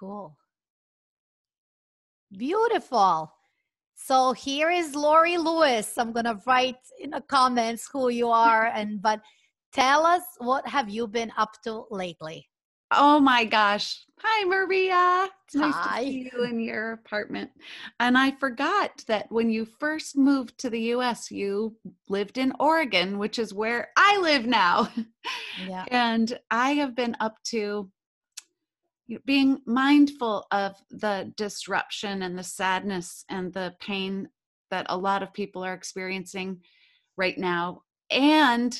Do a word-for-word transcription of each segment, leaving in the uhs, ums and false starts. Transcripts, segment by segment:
Cool. Beautiful. So here is Laurie Lewis. I'm going to write in the comments who you are. and But tell us, what have you been up to lately? Oh my gosh. Hi, Maria. It's nice Hi. to see you in your apartment. And I forgot that when you first moved to the U S, you lived in Oregon, which is where I live now. Yeah. And I have been up to being mindful of the disruption and the sadness and the pain that a lot of people are experiencing right now. And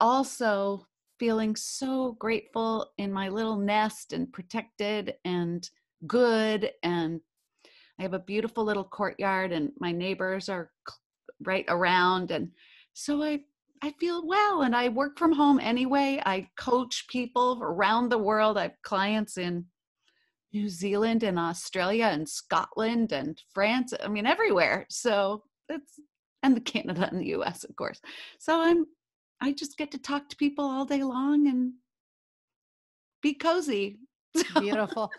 also feeling so grateful in my little nest and protected and good. And I have a beautiful little courtyard and my neighbors are right around. And so I, I feel well, and I work from home anyway. I coach people around the world. I have clients in New Zealand and Australia and Scotland and France. I mean, everywhere. So that's, and the Canada and the U S, of course. So I'm, I just get to talk to people all day long and be cozy. Beautiful.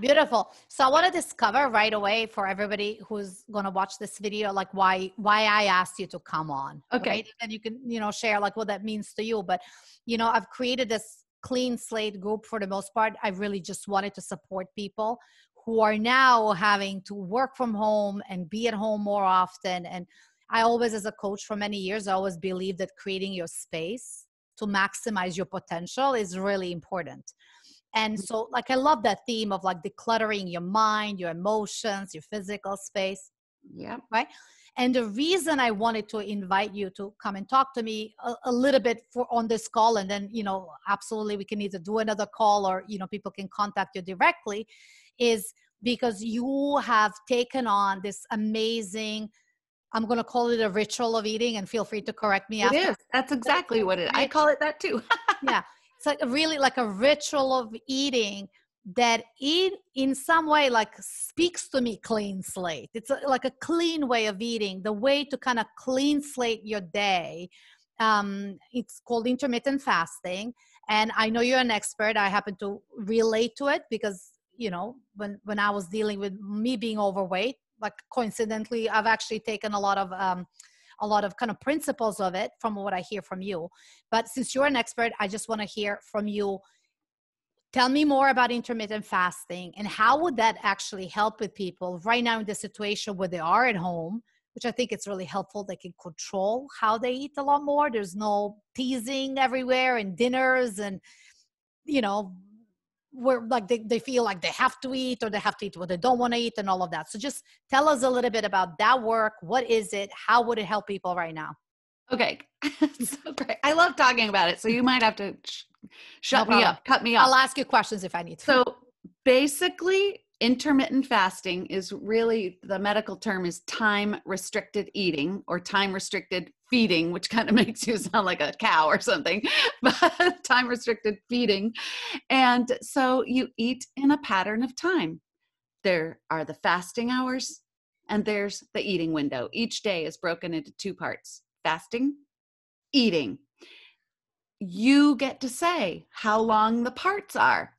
Beautiful. So I want to discover right away for everybody who's going to watch this video, like why, why I asked you to come on. Okay. Right? And you can, you know, share like what that means to you. But, you know, I've created this clean slate group for the most part. I really just wanted to support people who are now having to work from home and be at home more often. And I always, as a coach for many years, I always believed that creating your space to maximize your potential is really important. And so, like, I love that theme of like decluttering your mind, your emotions, your physical space. Yeah. Right. And the reason I wanted to invite you to come and talk to me a, a little bit for on this call, and then, you know, absolutely, we can either do another call or, you know, people can contact you directly, is because you have taken on this amazing, I'm going to call it a ritual of eating, and feel free to correct me. It after. is. That's exactly what it is. I call it that too. Yeah. It's like really like a ritual of eating that in, in some way like speaks to me, clean slate. It's a, like a clean way of eating, the way to kind of clean slate your day. Um, it's called intermittent fasting. And I know you're an expert. I happen to relate to it because, you know, when, when I was dealing with me being overweight, like coincidentally, I've actually taken a lot of, um, a lot of kind of principles of it from what I hear from you. But since you're an expert, I just want to hear from you. Tell me more about intermittent fasting and how would that actually help with people right now in the situation where they are at home, which I think it's really helpful. They can control how they eat a lot more. There's no teasing everywhere and dinners and, you know, where like they, they feel like they have to eat or they have to eat what they don't want to eat and all of that. So just tell us a little bit about that work. What is it? How would it help people right now? Okay. So great. I love talking about it. So you might have to sh shut no me up, cut me off. I'll ask you questions if I need to. So basically intermittent fasting is really, the medical term is time restricted eating or time restricted feeding, which kind of makes you sound like a cow or something, but time restricted feeding. And so you eat in a pattern of time. There are the fasting hours and there's the eating window. Each day is broken into two parts, fasting, eating. You get to say how long the parts are.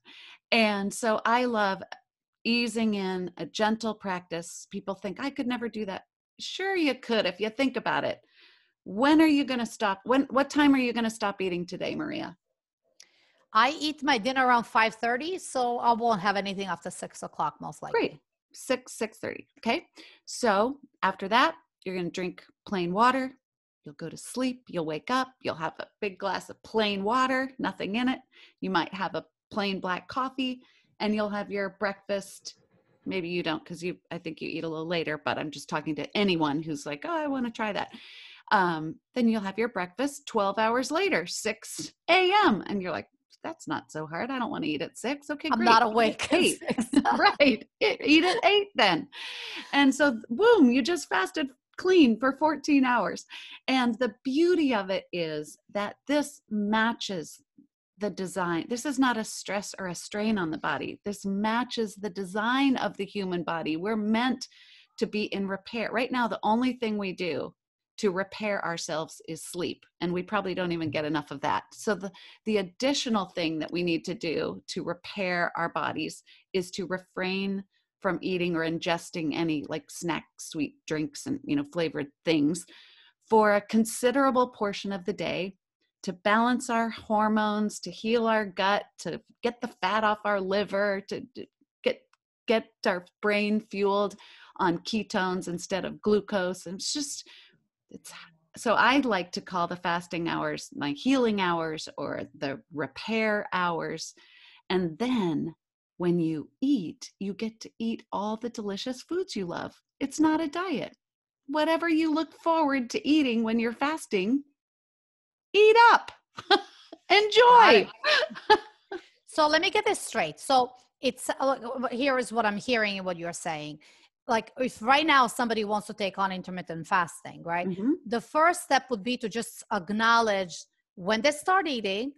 And so I love easing in a gentle practice. People think, I could never do that. Sure you could if you think about it. When are you going to stop? When, what time are you going to stop eating today, Maria? I eat my dinner around five thirty, so I won't have anything after six o'clock, most likely. Great. six, six thirty. Okay. So after that, you're going to drink plain water. You'll go to sleep. You'll wake up. You'll have a big glass of plain water, nothing in it. You might have a plain black coffee and you'll have your breakfast. Maybe you don't, because you, I think you eat a little later, but I'm just talking to anyone who's like, oh, I want to try that. Um, then you'll have your breakfast twelve hours later, six a m And you're like, that's not so hard. I don't want to eat at six. Okay, I'm great. not awake. Eat at eight. Right. Eat at eight then. And so boom, you just fasted clean for fourteen hours. And the beauty of it is that this matches the design. This is not a stress or a strain on the body. This matches the design of the human body. We're meant to be in repair. Right now, the only thing we do to repair ourselves is sleep. And we probably don't even get enough of that. So the, the additional thing that we need to do to repair our bodies is to refrain from eating or ingesting any like snacks, sweet drinks, and, you know, flavored things for a considerable portion of the day to balance our hormones, to heal our gut, to get the fat off our liver, to get, get our brain fueled on ketones instead of glucose. And it's just, it's, so I like to call the fasting hours my healing hours or the repair hours. And then when you eat, you get to eat all the delicious foods you love. It's not a diet. Whatever you look forward to eating when you're fasting, eat up, enjoy. So let me get this straight. So it's, here is what I'm hearing and what you're saying. Like if right now somebody wants to take on intermittent fasting, right? Mm-hmm. The first step would be to just acknowledge when they start eating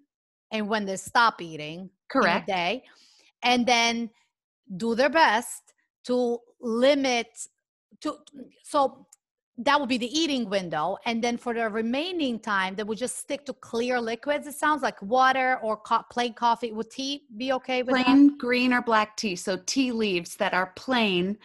and when they stop eating. Correct. In a day, and then do their best to limit to, so that would be the eating window. And then for the remaining time, they would just stick to clear liquids. It sounds like water or co- plain coffee. Would tea be okay with plain that? Green or black tea. So tea leaves that are plain,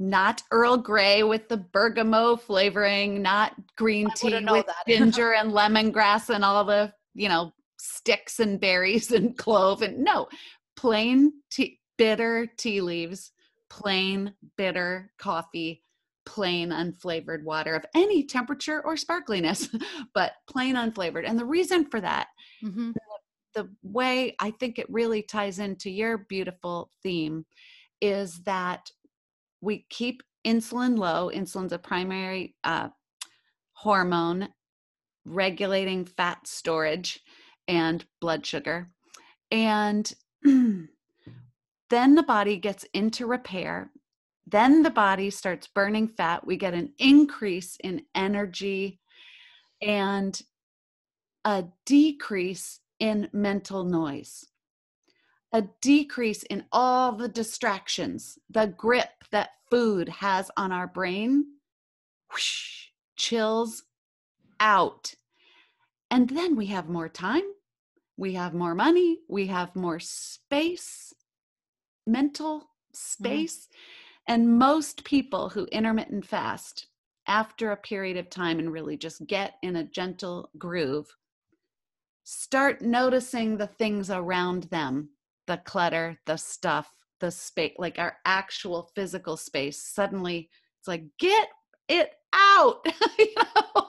not Earl Grey with the bergamot flavoring, not green tea with ginger and lemongrass and all the, you know, sticks and berries and clove. And no, plain tea, bitter tea leaves, plain bitter coffee, plain unflavored water of any temperature or sparkliness, but plain unflavored. And the reason for that, mm-hmm. the, the way I think it really ties into your beautiful theme is that we keep insulin low. Insulin's a primary uh, hormone regulating fat storage and blood sugar. And then the body gets into repair. Then the body starts burning fat. We get an increase in energy and a decrease in mental noise, a decrease in all the distractions, the grip that food has on our brain, whoosh, chills out. And then we have more time. We have more money. We have more space, mental space. Mm-hmm. And most people who intermittent fast after a period of time and really just get in a gentle groove, start noticing the things around them. The clutter, the stuff, the space, like our actual physical space. Suddenly it's like, get it out. You know?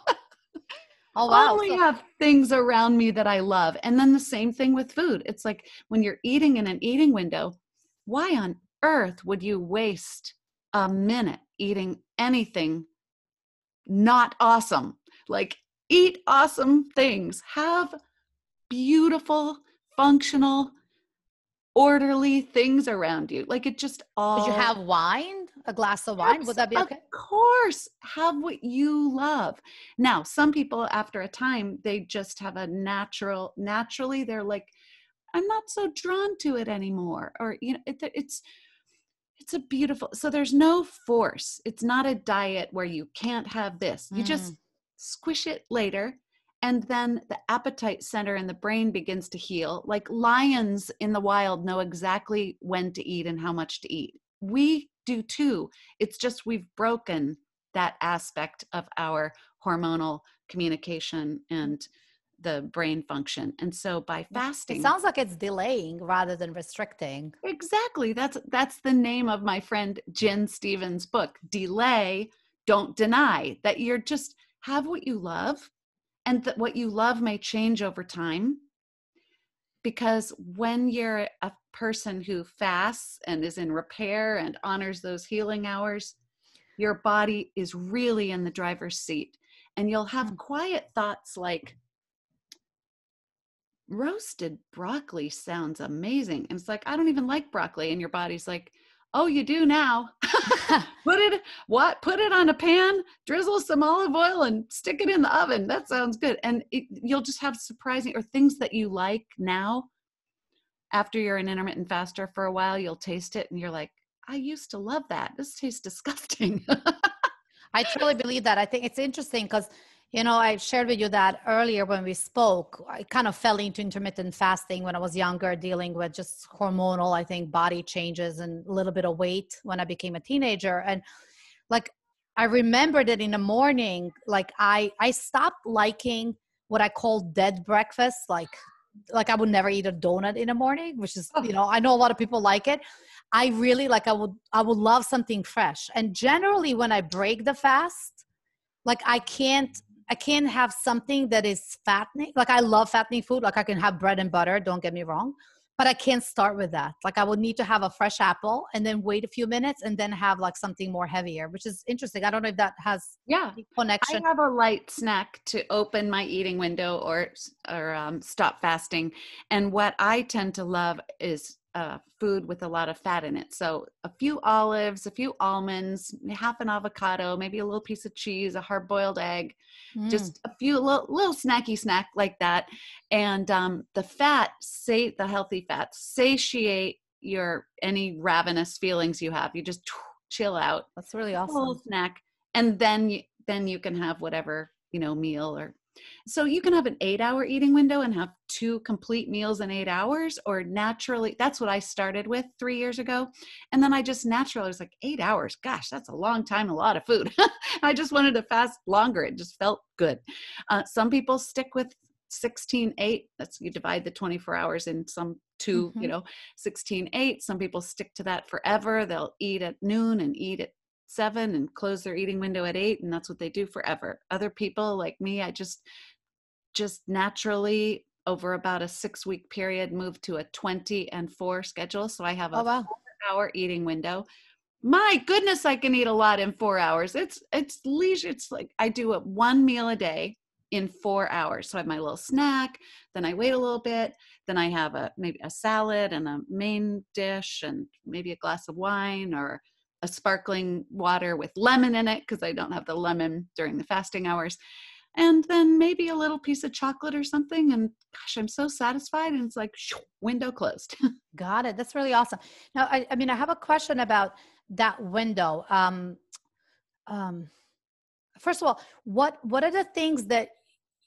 Oh, wow. I only so- have things around me that I love. And then the same thing with food. It's like when you're eating in an eating window, why on earth would you waste a minute eating anything not awesome? Like eat awesome things, have beautiful, functional, orderly things around you. Like it just all. Could you have wine, a glass of wine? Yes, would that be okay? Of course, have what you love. Now, some people after a time, they just have a natural, naturally they're like, I'm not so drawn to it anymore. Or, you know, it, it's, it's a beautiful, so there's no force. It's not a diet where you can't have this. You mm. just squish it later. And then the appetite center in the brain begins to heal. Like lions in the wild know exactly when to eat and how much to eat. We do too. It's just we've broken that aspect of our hormonal communication and the brain function. And so by fasting... It sounds like it's delaying rather than restricting. Exactly. That's, that's the name of my friend Jen Stevens' book, Delay, Don't Deny, that you're just have what you love. And that what you love may change over time, because when you're a person who fasts and is in repair and honors those healing hours, your body is really in the driver's seat. And you'll have quiet thoughts like, roasted broccoli sounds amazing. And it's like, I don't even like broccoli. And your body's like, oh, you do now. Put it, what? Put it on a pan, drizzle some olive oil and stick it in the oven. That sounds good. And it, you'll just have surprising or things that you like now. After you're an intermittent faster for a while, you'll taste it and you're like, I used to love that. This tastes disgusting. I truly believe that. I think it's interesting because, you know, I shared with you that earlier when we spoke, I kind of fell into intermittent fasting when I was younger, dealing with just hormonal, I think, body changes and a little bit of weight when I became a teenager. And like, I remember that in the morning, like I, I stopped liking what I call dead breakfast. Like, like I would never eat a donut in the morning, which is, you know, I know a lot of people like it. I really like, I would, I would love something fresh. And generally when I break the fast, like I can't, I can't have something that is fattening. Like I love fattening food. Like I can have bread and butter, don't get me wrong, but I can't start with that. Like I would need to have a fresh apple and then wait a few minutes and then have like something more heavier, which is interesting. I don't know if that has yeah. connection. I have a light snack to open my eating window or, or um, stop fasting. And what I tend to love is uh, food with a lot of fat in it. So a few olives, a few almonds, half an avocado, maybe a little piece of cheese, a hard boiled egg, mm. just a few little, little snacky snack like that. And, um, the fat say the healthy fat satiate your, any ravenous feelings you have. You just chill out. That's really awesome. A little snack. And then, you, then you can have whatever, you know, meal or, so you can have an eight hour eating window and have two complete meals in eight hours or naturally, that's what I started with three years ago. And then I just naturally was like eight hours, gosh, that's a long time, a lot of food. I just wanted to fast longer. It just felt good. Uh, some people stick with sixteen, eight, that's you divide the twenty-four hours in some two, mm-hmm. you know, sixteen, eight. Some people stick to that forever. They'll eat at noon and eat at seven and close their eating window at eight. And that's what they do forever. Other people like me, I just, just naturally over about a six week period, moved to a twenty and four schedule. So I have a oh, wow. four hour eating window. My goodness, I can eat a lot in four hours. It's, it's leisure. It's like, I do a one meal a day in four hours. So I have my little snack, then I wait a little bit, then I have a, maybe a salad and a main dish and maybe a glass of wine or a sparkling water with lemon in it, because I don't have the lemon during the fasting hours. And then maybe a little piece of chocolate or something. And gosh, I'm so satisfied. And it's like, shoo, window closed. Got it. That's really awesome. Now, I, I mean, I have a question about that window. Um, um, first of all, what, what are the things that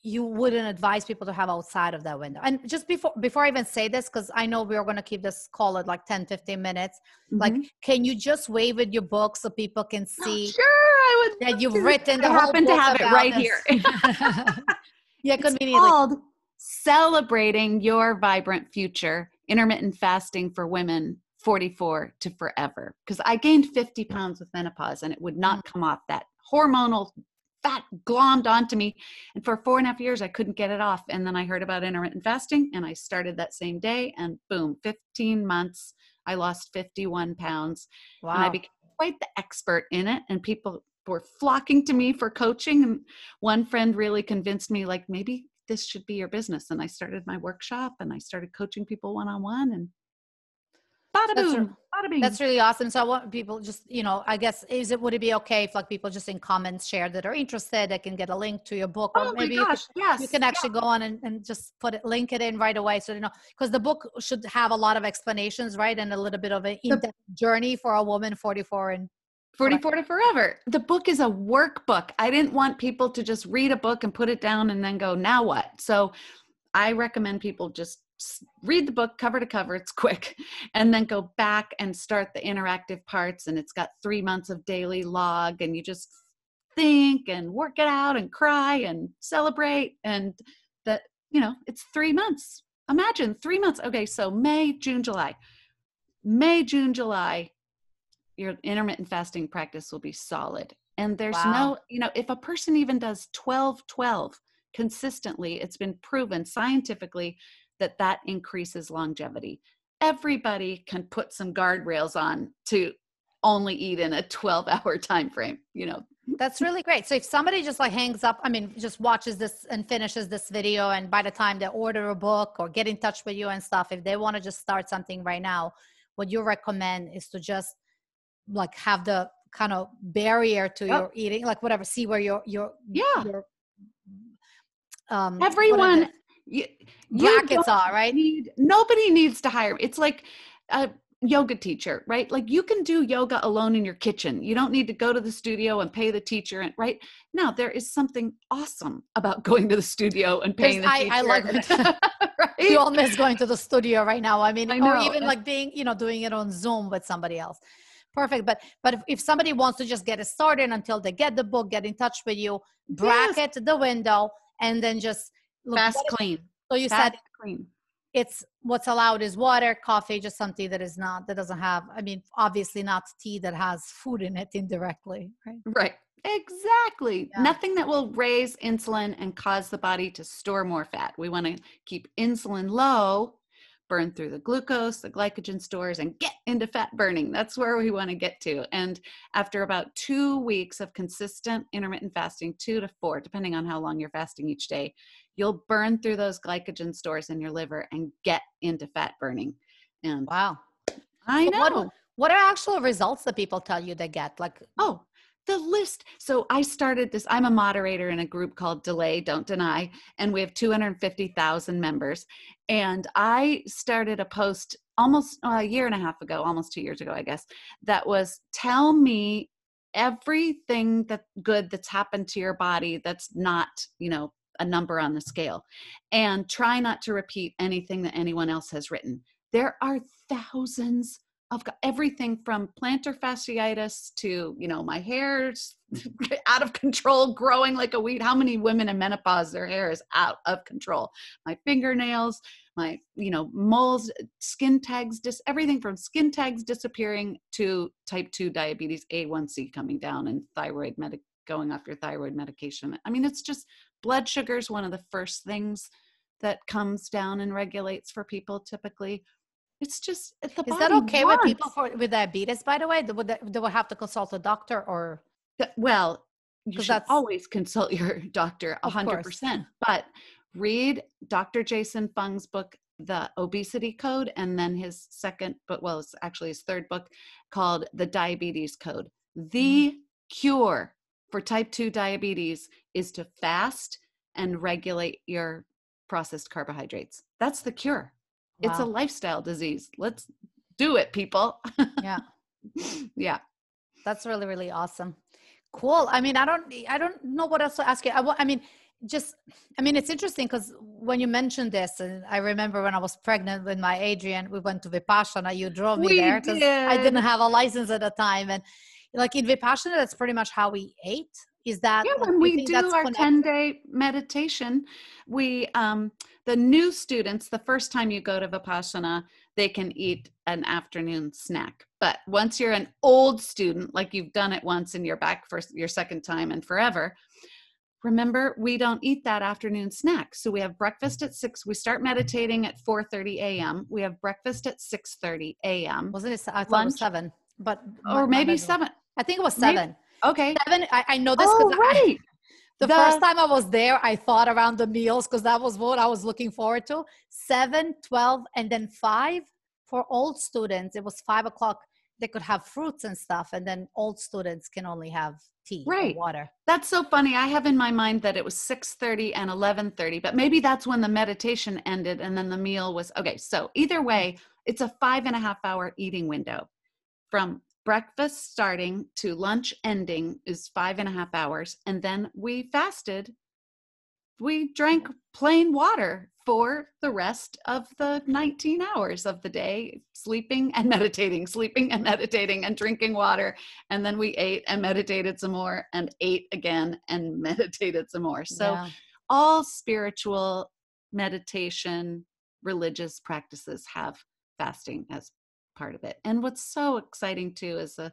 you wouldn't advise people to have outside of that window? And just before, before I even say this, cause I know we are going to keep this call at like ten, fifteen minutes. Mm-hmm. Like, can you just wave with your book so people can see sure, I would that you've written the I whole happen book to have it right this. Here. Yeah. It's called Celebrating Your Vibrant Future, Intermittent Fasting for Women forty-four to Forever. Cause I gained fifty pounds with menopause and it would not mm-hmm. come off. That hormonal fat glommed onto me. And for four and a half years, I couldn't get it off. And then I heard about intermittent fasting and I started that same day and boom, fifteen months, I lost fifty-one pounds. Wow. And I became quite the expert in it. And people were flocking to me for coaching. And one friend really convinced me like, maybe this should be your business. And I started my workshop and I started coaching people one-on-one and bada boom. That's really awesome. So I want people just, you know, I guess, is it, would it be okay if like people just in comments share that are interested, they can get a link to your book? Or oh maybe my gosh, you, yes, you can actually yeah. go on and, and just put it, link it in right away. So, you know, because the book should have a lot of explanations, right? And a little bit of an in-depth journey for a woman, forty-four and forty-four to forever. The book is a workbook. I didn't want people to just read a book and put it down and then go, now what? So I recommend people just read the book cover to cover. It's quick. And then go back and start the interactive parts. And it's got three months of daily log and you just think and work it out and cry and celebrate. And that, you know, it's three months. Imagine three months. Okay. So May, June, July, May, June, July, your intermittent fasting practice will be solid. And there's wow. no, you know, if a person even does twelve, twelve consistently, it's been proven scientifically that that increases longevity. Everybody can put some guardrails on to only eat in a twelve hour time frame, you know. That's really great. So if somebody just like hangs up, I mean, just watches this and finishes this video, and by the time they order a book or get in touch with you and stuff, if they want to just start something right now, what you recommend is to just like have the kind of barrier to yep. your eating, like whatever, see where your, your, yeah. your, um, everyone, You, you brackets are right. Need, nobody needs to hire me. It's like, uh, yoga teacher, right? Like you can do yoga alone in your kitchen. You don't need to go to the studio and pay the teacher, and right? Now there is something awesome about going to the studio and paying There's, the teacher. I, I love it. Right? You all miss going to the studio right now. I mean, I or even like being, you know, doing it on Zoom with somebody else. Perfect. But, but if, if somebody wants to just get it started until they get the book, get in touch with you, bracket yes. the window, and then just look fast clean. So you fast said clean. It's what's allowed is water, coffee, just something that is not, that doesn't have, I mean, obviously not tea that has food in it indirectly, right? Right. Exactly. Yeah. Nothing that will raise insulin and cause the body to store more fat. We want to keep insulin low, burn through the glucose, the glycogen stores, and get into fat burning. That's where we want to get to. And after about two weeks of consistent intermittent fasting, two to four, depending on how long you're fasting each day, you'll burn through those glycogen stores in your liver and get into fat burning. And wow. I know. What, what are actual results that people tell you they get? Like, oh, the list. So I started this, I'm a moderator in a group called Delay, Don't Deny, and we have two hundred fifty thousand members. And I started a post almost a year and a half ago, almost two years ago, I guess, that was tell me everything that good that's happened to your body that's not, you know, a number on the scale, and try not to repeat anything that anyone else has written. There are thousands of everything from plantar fasciitis to, you know, my hair's out of control, growing like a weed. How many women in menopause, their hair is out of control? My fingernails, my, you know, moles, skin tags, just everything from skin tags disappearing to type two diabetes, A one C coming down, and thyroid medic going off your thyroid medication. I mean, it's just blood sugar is one of the first things that comes down and regulates for people typically. It's just the body. Is that okay wants. with people for, with diabetes? By the way, would they, they would have to consult a doctor, or well, you should that's, always consult your doctor, a hundred percent. But read Doctor Jason Fung's book, The Obesity Code, and then his second, but well, it's actually his third book called The Diabetes Code. The mm. cure for type two diabetes is to fast and regulate your processed carbohydrates. That's the cure. Wow. It's a lifestyle disease. Let's do it, people. Yeah. Yeah. That's really, really awesome. Cool. I mean, I don't, I don't know what else to ask you. I, I mean, just, I mean, it's interesting because when you mentioned this, and I remember when I was pregnant with my Adrian, we went to Vipassana. You drove me we there because did. I didn't have a license at the time. And like in Vipassana, that's pretty much how we ate. Is that yeah, when we do our ten-day meditation, we um, the new students, the first time you go to Vipassana, they can eat an afternoon snack. But once you're an old student, like you've done it once and you're back for your second time and forever, remember, we don't eat that afternoon snack. So we have breakfast at six. We start meditating at four thirty a m We have breakfast at six thirty a m Wasn't it? I thought lunch, it was seven, but or maybe seven. I think it was seven. Maybe, okay. Seven. I, I know this because oh, right. the, the first time I was there, I thought around the meals because that was what I was looking forward to. Seven, twelve, and then five for old students. It was five o'clock. They could have fruits and stuff. And then old students can only have tea right. or water. That's so funny. I have in my mind that it was six thirty and eleven thirty, but maybe that's when the meditation ended and then the meal was okay. So either way, it's a five and a half hour eating window from breakfast starting to lunch ending is five and a half hours. And then we fasted. We drank plain water for the rest of the nineteen hours of the day, sleeping and meditating, sleeping and meditating and drinking water. And then we ate and meditated some more and ate again and meditated some more. So yeah. all spiritual meditation, religious practices have fasting as part of it. And what's so exciting too is the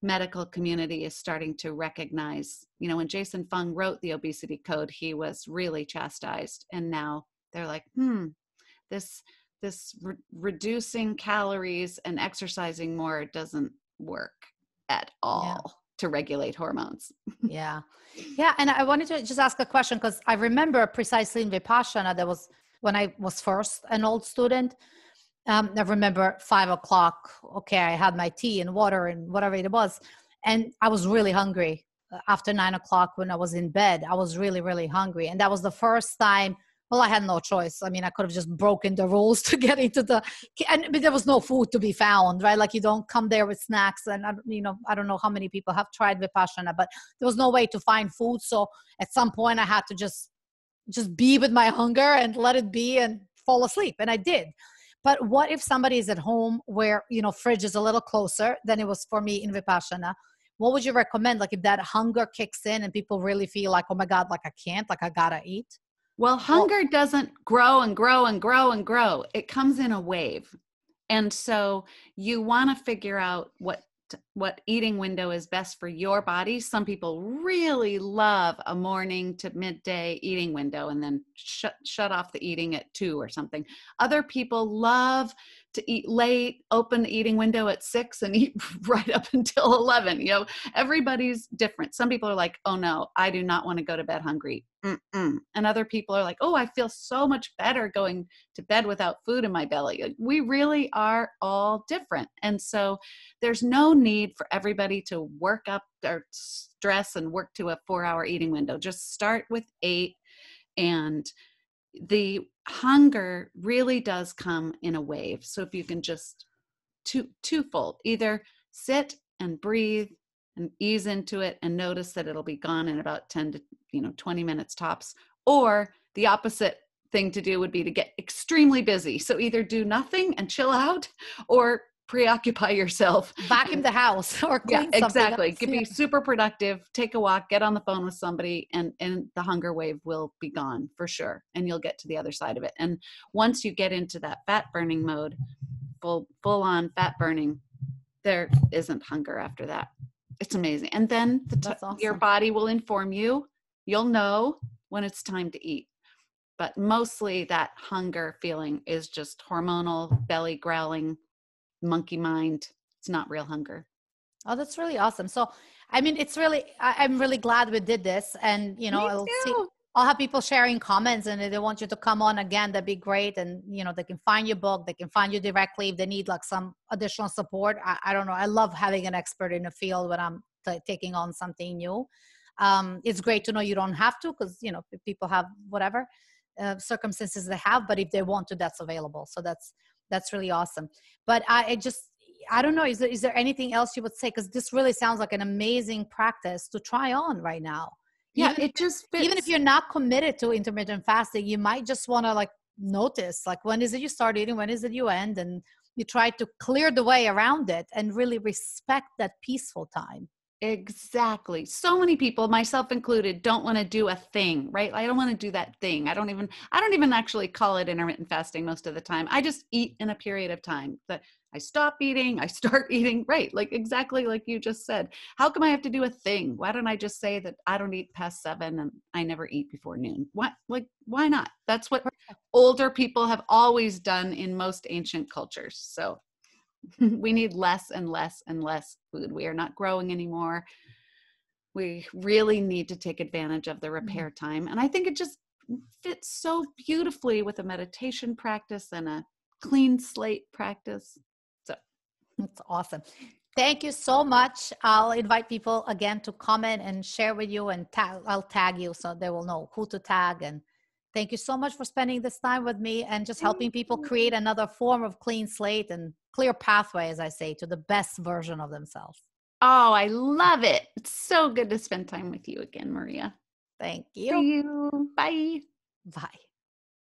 medical community is starting to recognize, you know, when Jason Fung wrote The Obesity Code, he was really chastised. And now they're like, hmm, this, this re- reducing calories and exercising more doesn't work at all yeah. to regulate hormones. yeah. Yeah. And I wanted to just ask a question because I remember precisely in Vipassana, that was when I was first an old student. Um, I remember five o'clock. Okay. I had my tea and water and whatever it was. And I was really hungry after nine o'clock when I was in bed. I was really, really hungry. And that was the first time well, I had no choice. I mean, I could have just broken the rules to get into the, and but there was no food to be found, right? Like you don't come there with snacks, and I, you know, I don't know how many people have tried Vipassana, but there was no way to find food. So at some point I had to just, just be with my hunger and let it be and fall asleep. And I did. But what if somebody is at home where, you know, fridge is a little closer than it was for me in Vipassana? What would you recommend? Like if that hunger kicks in and people really feel like, oh my God, like I can't, like I gotta eat. Well, hunger well, doesn't grow and grow and grow and grow. It comes in a wave. And so you want to figure out what, what eating window is best for your body. Some people really love a morning to midday eating window and then shut, shut off the eating at two or something. Other people love to eat late, open the eating window at six and eat right up until eleven. You know, everybody's different. Some people are like, oh no, I do not want to go to bed hungry. Mm-mm. And other people are like, oh, I feel so much better going to bed without food in my belly. We really are all different. And so there's no need for everybody to work up their stress and work to a four hour eating window. Just start with eight, and the hunger really does come in a wave. So if you can just two, twofold, either sit and breathe and ease into it and notice that it'll be gone in about ten to, you know, twenty minutes tops, or the opposite thing to do would be to get extremely busy. So either do nothing and chill out, or preoccupy yourself. Vacuum the house or clean yeah, exactly. Something. It can be super productive. Take a walk, get on the phone with somebody, and, and the hunger wave will be gone for sure. And you'll get to the other side of it. And once you get into that fat burning mode, full, full on fat burning, there isn't hunger after that. It's amazing. And then the t- awesome. Your body will inform you. You'll know when it's time to eat. But mostly that hunger feeling is just hormonal, belly growling, monkey mind. It's not real hunger. Oh, that's really awesome. So, I mean, it's really, I, I'm really glad we did this, and, you know, I'll, see, I'll have people sharing comments, and if they want you to come on again, that'd be great. And, you know, they can find your book, they can find you directly if they need like some additional support. I, I don't know. I love having an expert in the field when I'm t- taking on something new. Um, it's great to know you don't have to, because, you know, people have whatever uh, circumstances they have, but if they want to, that's available. So that's, That's really awesome. But I, I just, I don't know, is there, is there anything else you would say? Because this really sounds like an amazing practice to try on right now. Yeah, even it just fits. Even if you're not committed to intermittent fasting, you might just want to like notice, like when is it you start eating? When is it you end? And you try to clear the way around it and really respect that peaceful time. Exactly. So many people, myself included, don't want to do a thing, right? I don't want to do that thing. I don't even, I don't even actually call it intermittent fasting most of the time. I just eat in a period of time that I stop eating, I start eating, right? Like exactly like you just said, how come I have to do a thing? Why don't I just say that I don't eat past seven and I never eat before noon? What, like, why not? That's what older people have always done in most ancient cultures. So we need less and less and less food. We are not growing anymore. We really need to take advantage of the repair time. And I think it just fits so beautifully with a meditation practice and a clean slate practice. So that's awesome. Thank you so much. I'll invite people again to comment and share with you, and tag, I'll tag you so they will know who to tag. And thank you so much for spending this time with me and just helping people create another form of clean slate and clear pathway, as I say, to the best version of themselves. Oh, I love it. It's so good to spend time with you again, Maria. Thank you. See you. Bye. Bye.